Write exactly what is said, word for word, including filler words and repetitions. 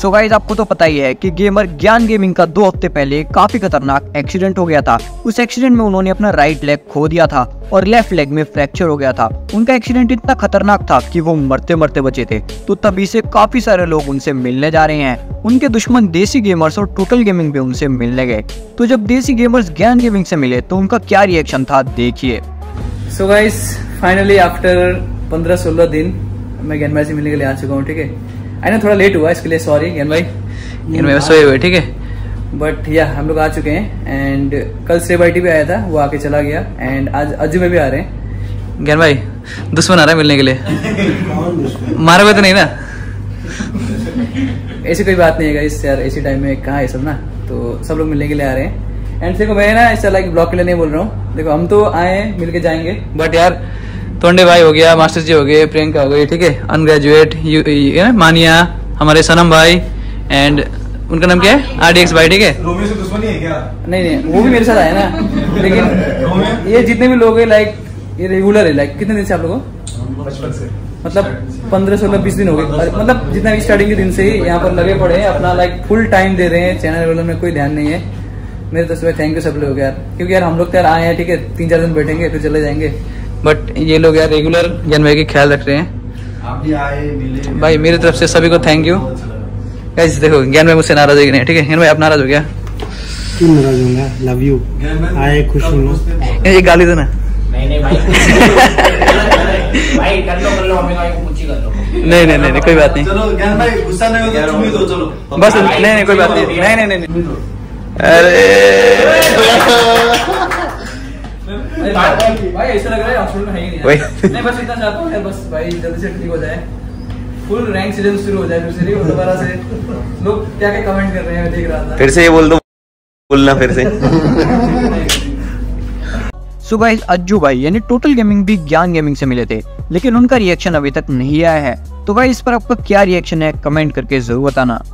So guys आपको तो पता ही है कि गेमर ज्ञान गेमिंग का दो हफ्ते पहले काफी खतरनाक एक्सीडेंट हो गया था। उस एक्सीडेंट में उन्होंने अपना राइट लेग खो दिया था और लेफ्ट लेग में फ्रैक्चर हो गया था। उनका एक्सीडेंट इतना खतरनाक था कि वो मरते मरते बचे थे। तो तभी से काफी सारे लोग उनसे मिलने जा रहे हैं। उनके दुश्मन देसी गेमर्स और टोटल गेमिंग भी उनसे मिलने गए। तो जब देसी गेमर्स ज्ञान गेमिंग से मिले तो उनका क्या रिएक्शन था, देखिए। सो गाइज फाइनली आफ्टर पंद्रह सोलह दिन मैं ज्ञान भाई से मिलने के लिए आ चुका हूँ। ठीक है, आई नो थोड़ा लेट हुआ, इसके लिए सॉरी ज्ञान भाई। ज्ञान भाई सोए हुए, ठीक है, बट या हम लोग आ चुके हैं। एंड कल से भाई भी आया था, वो आके चला गया। एंड आज अज्जू भाई भी आ रहे हैं। ज्ञान भाई दुश्मन आ रहा है मिलने के लिए, मारोगे तो नहीं ना? ऐसी कोई बात नहीं है इस यार, ऐसी टाइम में कहाँ है सब ना, तो सब लोग मिलने के लिए आ रहे हैं। एंड देखो मैं ना ऐसा लाइक ब्लॉग के लिए नहीं बोल रहा हूँ, देखो हम तो आए हैं, मिल के जाएंगे। बट यार तोंडे भाई हो गया, मास्टर जी हो गए, प्रियंका हो गई, ठीक है, अनग्रेजुएट मानिया, हमारे सनम भाई, एंड उनका नाम क्या है, आरडीएक्स भाई, ठीक है। रोमियो से दुश्मनी है क्या? नहीं नहीं, वो भी मेरे साथ आया ना। लेकिन ये जितने भी लोग हैं लाइक ये रेगुलर है। लाइक कितने दिन से आप लोगों को? बचपन से, मतलब पंद्रह सोलह बीस दिन हो गए, मतलब जितना भी स्टार्टिंग के दिन से ही यहाँ पर लगे पड़े हैं, अपना लाइक फुल टाइम दे रहे हैं, चैनल वालों में कोई ध्यान नहीं है मेरे। तो सुबह थैंक यू सब लोग यार, क्योंकि यार हम लोग यार आए हैं, ठीक है, तीन चार दिन बैठेंगे फिर चले जाएंगे। बट ये लोग यार रेगुलर ज्ञान भाई के ख्याल रख रहे हैं। आप भी आए मिले भाई, मेरी तरफ से सभी को थैंक यू। गाइस देखो ज्ञान भाई मुझसे नाराज हो गया, ठीक है। ज्ञान भाई आप नाराज हो गया? क्यों नाराज होगा, लव यू, आए खुश हो। ये गाली देना नहीं नहीं भाई भाई कर लो कर लो, हमें पूछी कर लो। नहीं नहीं नहीं कोई बात नहीं, चलो ज्ञान भाई गुस्सा नहीं होगा तो चुप ही दो, चलो बस। नहीं नहीं कोई बात नहीं, नहीं नहीं नहीं। अरे भाई ऐसा लग रहा है हॉस्पिटल में है ही नहीं, नहीं बस इतना चाहता हूँ बस भाई जल्दी से ठीक हो जाए, फुल रैंक सीजन शुरू हो जाए फिर से। नहीं दोबारा से लोग क्या क्या कमेंट कर रहे हैं, देख रहा था। फिर से ये बोल दो, बोलना फिर से। सो गाइस अज्जू भाई यानी टोटल गेमिंग भी ज्ञान गेमिंग से मिले थे, लेकिन उनका रिएक्शन अभी तक नहीं आया है। तो भाई इस पर आपका क्या रिएक्शन है, कमेंट करके जरूर बताना।